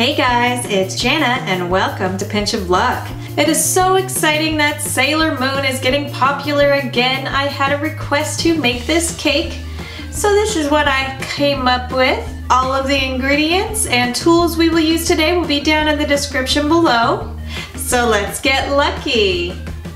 Hey guys, it's Jana and welcome to Pinch of Luck. It is so exciting that Sailor Moon is getting popular again. I had a request to make this cake, so this is what I came up with. All of the ingredients and tools we will use today will be down in the description below. So let's get lucky.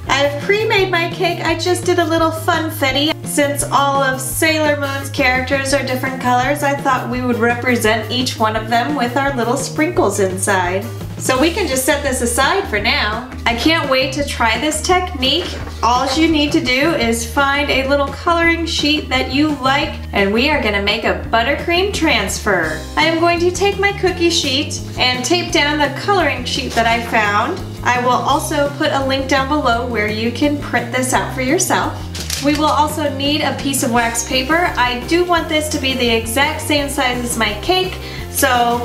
I've pre-made my cake. I just did a little funfetti. Since all of Sailor Moon's characters are different colors, I thought we would represent each one of them with our little sprinkles inside. So we can just set this aside for now. I can't wait to try this technique. All you need to do is find a little coloring sheet that you like, and we are going to make a buttercream transfer. I am going to take my cookie sheet and tape down the coloring sheet that I found. I will also put a link down below where you can print this out for yourself. We will also need a piece of wax paper. I do want this to be the exact same size as my cake, so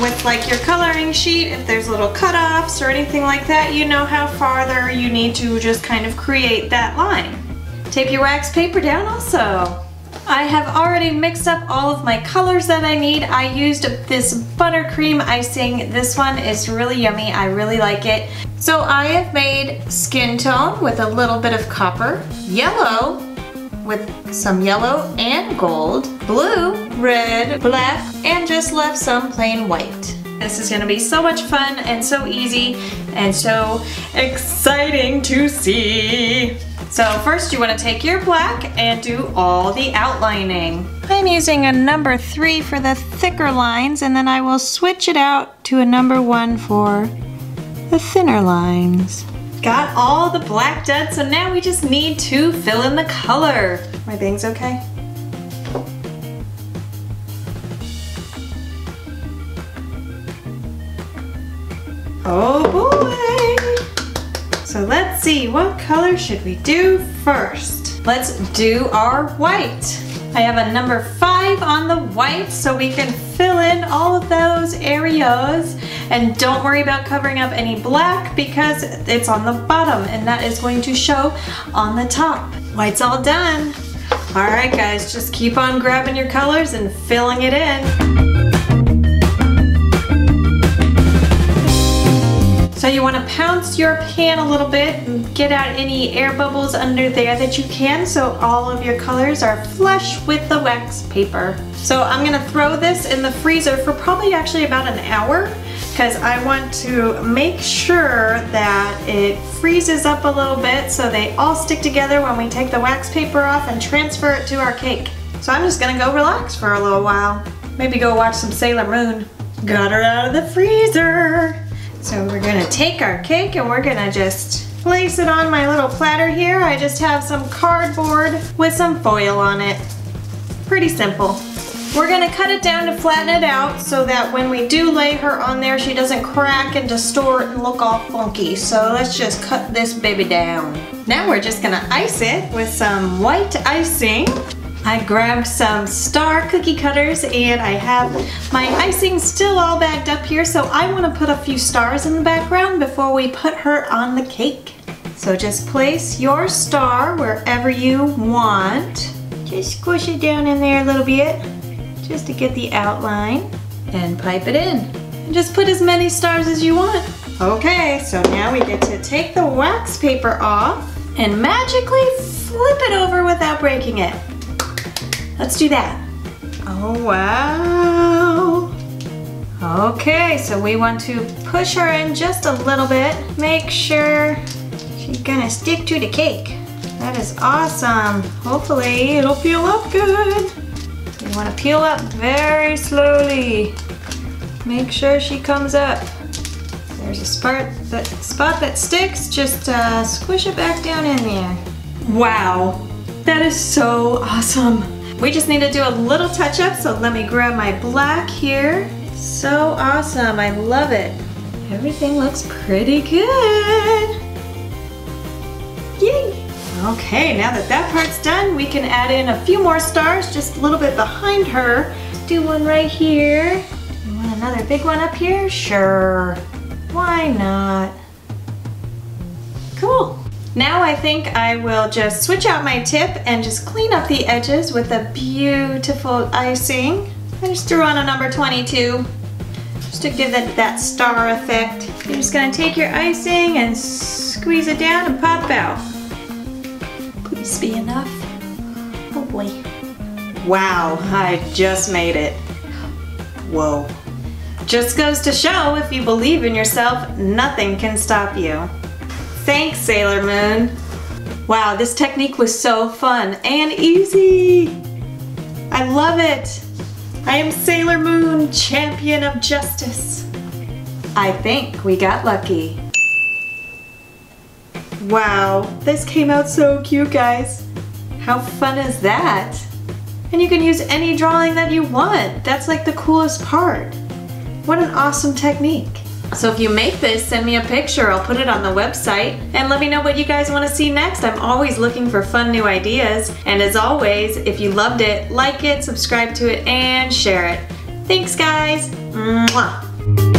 with like your coloring sheet, if there's little cutoffs or anything like that, you know how farther you need to just kind of create that line. Tape your wax paper down also. I have already mixed up all of my colors that I need. I used this buttercream icing. This one is really yummy. I really like it. So I have made skin tone with a little bit of copper, yellow with some yellow and gold, blue, red, black, and just left some plain white. This is going to be so much fun and so easy and so exciting to see. So first you want to take your black and do all the outlining. I'm using a number 3 for the thicker lines, and then I will switch it out to a number 1 for the thinner lines. Got all the black done, so now we just need to fill in the color. My bangs okay? Oh boy! So let's see, what color should we do first? Let's do our white. I have a number 5 on the white, so we can fill in all of those areas. And don't worry about covering up any black because it's on the bottom and that is going to show on the top. White's all done. All right guys, just keep on grabbing your colors and filling it in. So you want to pounce your pan a little bit and get out any air bubbles under there that you can, so all of your colors are flush with the wax paper. So I'm going to throw this in the freezer for probably actually about an hour, because I want to make sure that it freezes up a little bit so they all stick together when we take the wax paper off and transfer it to our cake. So I'm just gonna go relax for a little while. Maybe go watch some Sailor Moon. Got her out of the freezer. So we're gonna take our cake and we're gonna just place it on my little platter here. I just have some cardboard with some foil on it. Pretty simple. We're gonna cut it down to flatten it out so that when we do lay her on there, she doesn't crack and distort and look all funky. So let's just cut this baby down. Now we're just gonna ice it with some white icing. I grabbed some star cookie cutters and I have my icing still all bagged up here, so I wanna put a few stars in the background before we put her on the cake. So just place your star wherever you want. Just squish it down in there a little bit, just to get the outline, and pipe it in. And just put as many stars as you want. Okay, so now we get to take the wax paper off and magically flip it over without breaking it. Let's do that. Oh wow. Okay, so we want to push her in just a little bit. Make sure she's gonna stick to the cake. That is awesome. Hopefully it'll peel up good. You want to peel up very slowly. Make sure she comes up. There's a spot that sticks. Just squish it back down in there. Wow, that is so awesome. We just need to do a little touch up, so let me grab my black here. So awesome, I love it. Everything looks pretty good. Yay! Okay, now that that part's done, we can add in a few more stars, just a little bit behind her. Do one right here. You want another big one up here? Sure. Why not? Cool. Now I think I will just switch out my tip and just clean up the edges with a beautiful icing. I just threw on a number 22. just to give it that star effect. You're just going to take your icing and squeeze it down and pop out. Please be enough. Hopefully. Wow, I just made it. Whoa. Just goes to show, if you believe in yourself, nothing can stop you. Thanks, Sailor Moon. Wow, this technique was so fun and easy. I love it. I am Sailor Moon, champion of justice. I think we got lucky. Wow, this came out so cute, guys. How fun is that? And you can use any drawing that you want. That's like the coolest part. What an awesome technique. So if you make this, send me a picture. I'll put it on the website. And let me know what you guys want to see next. I'm always looking for fun new ideas. And as always, if you loved it, like it, subscribe to it, and share it. Thanks, guys. Mwah.